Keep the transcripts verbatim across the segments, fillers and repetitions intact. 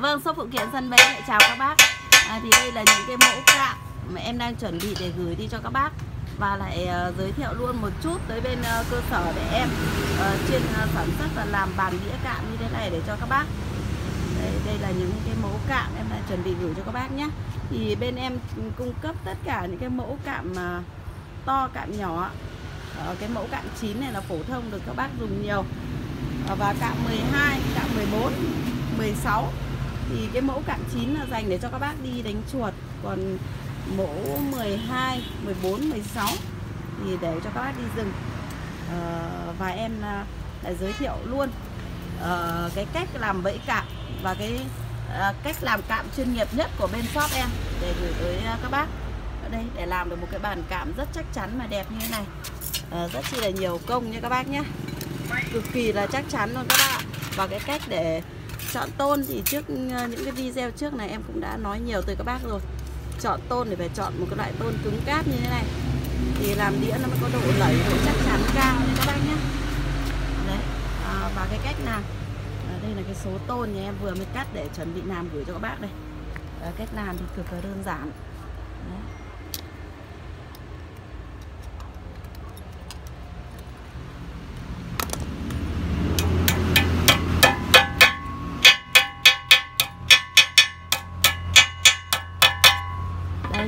Vâng, shop phụ kiện Sân Bê lại chào các bác. à, Thì đây là những cái mẫu cạm mà em đang chuẩn bị để gửi đi cho các bác. Và lại uh, giới thiệu luôn một chút tới bên uh, cơ sở để em uh, chuyên uh, sản xuất và làm bàn đĩa cạm như thế này để cho các bác. Đấy, đây là những cái mẫu cạm em đã chuẩn bị gửi cho các bác nhé. Thì bên em cung cấp tất cả những cái mẫu cạm uh, to, cạm nhỏ. uh, Cái mẫu cạm chín này là phổ thông được các bác dùng nhiều. uh, Và cạm mười hai, cạm mười bốn, mười sáu. Thì cái mẫu cạm chín là dành để cho các bác đi đánh chuột. Còn mẫu mười hai, mười bốn, mười sáu thì để cho các bác đi rừng. à, Và em đã giới thiệu luôn à, cái cách làm bẫy cạm và cái à, cách làm cạm chuyên nghiệp nhất của bên shop em để gửi tới các bác. Ở đây để làm được một cái bàn cạm rất chắc chắn và đẹp như thế này, à, rất chi là nhiều công nha các bác nhé, cực kỳ là chắc chắn luôn các bác. Và cái cách để chọn tôn thì trước những cái video trước này em cũng đã nói nhiều tới các bác rồi. Chọn tôn thì phải chọn một cái loại tôn cứng cáp như thế này thì làm đĩa nó mới có độ lẩy, độ chắc chắn cao đấy các bác nhé. Đấy, à, và cái cách làm, à, đây là cái số tôn nhà em vừa mới cắt để chuẩn bị làm gửi cho các bác đây. à, Cách làm thì cực là đơn giản. Đấy.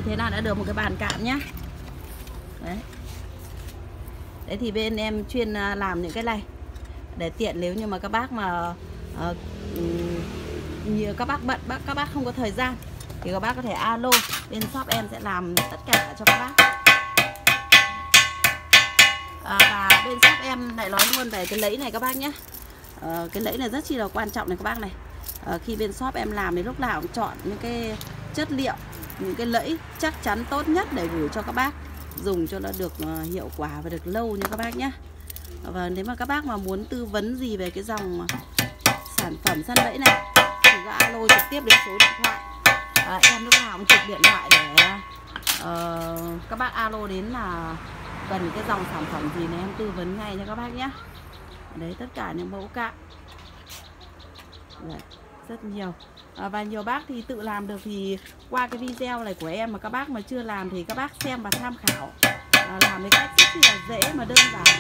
Thế là đã được một cái bàn cạm nhá. Đấy. Đấy thì bên em chuyên làm những cái này để tiện nếu như mà các bác mà uh, như các bác bận, bác các bác không có thời gian thì các bác có thể alo bên shop em sẽ làm tất cả cho các bác. À, và bên shop em lại nói luôn về cái lẫy này các bác nhé. À, cái lẫy này rất chi là quan trọng này các bác này. À, khi bên shop em làm thì lúc nào cũng chọn những cái chất liệu, những cái lẫy chắc chắn tốt nhất để gửi cho các bác dùng cho nó được hiệu quả và được lâu nha các bác nhé. Và nếu mà các bác mà muốn tư vấn gì về cái dòng sản phẩm săn bẫy này thì cứ alo trực tiếp đến số điện thoại. à, Em lúc nào cũng trực điện thoại để uh, các bác alo đến là cần cái dòng sản phẩm gì này em tư vấn ngay cho các bác nhé. Đấy, tất cả những mẫu cạm rất nhiều. à, Và nhiều bác thì tự làm được thì qua cái video này của em mà các bác mà chưa làm thì các bác xem và tham khảo. à, Làm cái cách rất là dễ mà đơn giản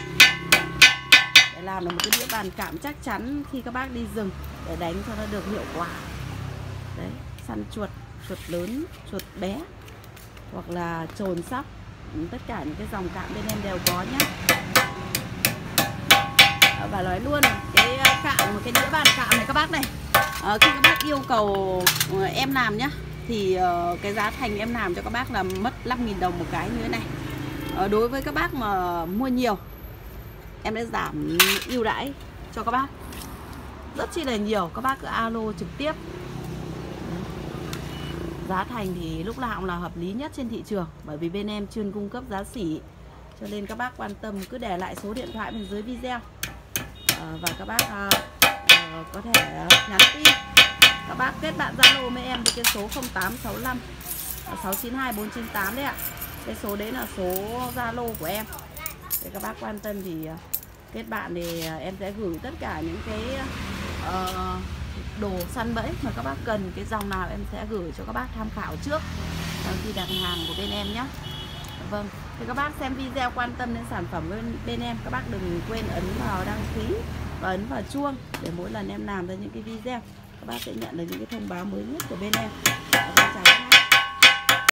để làm được một cái đĩa bàn cạm chắc chắn khi các bác đi rừng để đánh cho nó được hiệu quả. Đấy, săn chuột, chuột lớn, chuột bé hoặc là trồn sóc, tất cả những cái dòng cạm bên em đều có nhé. à, Và nói luôn cái cạm, một cái đĩa bàn cạm này các bác này, À, khi các bác yêu cầu em làm nhá thì uh, cái giá thành em làm cho các bác là mất năm nghìn đồng một cái như thế này. À, đối với các bác mà mua nhiều em đã giảm ưu đãi cho các bác rất chi là nhiều, các bác cứ alo trực tiếp. Giá thành thì lúc nào cũng là hợp lý nhất trên thị trường bởi vì bên em chuyên cung cấp giá sỉ, cho nên các bác quan tâm cứ để lại số điện thoại bên dưới video. À, và các bác uh, có thể nhắn tin, các bác kết bạn Zalo với em với cái số không tám sáu năm sáu chín hai bốn chín tám đấy ạ. Cái số đấy là số Zalo của em. Để các bác quan tâm thì kết bạn thì em sẽ gửi tất cả những cái uh, đồ săn bẫy mà các bác cần, cái dòng nào em sẽ gửi cho các bác tham khảo trước khi đặt hàng của bên em nhé. Vâng, thì các bác xem video quan tâm đến sản phẩm bên, bên em, các bác đừng quên ấn vào đăng ký và ấn vào chuông để mỗi lần em làm ra những cái video các bác sẽ nhận được những cái thông báo mới nhất của bên em.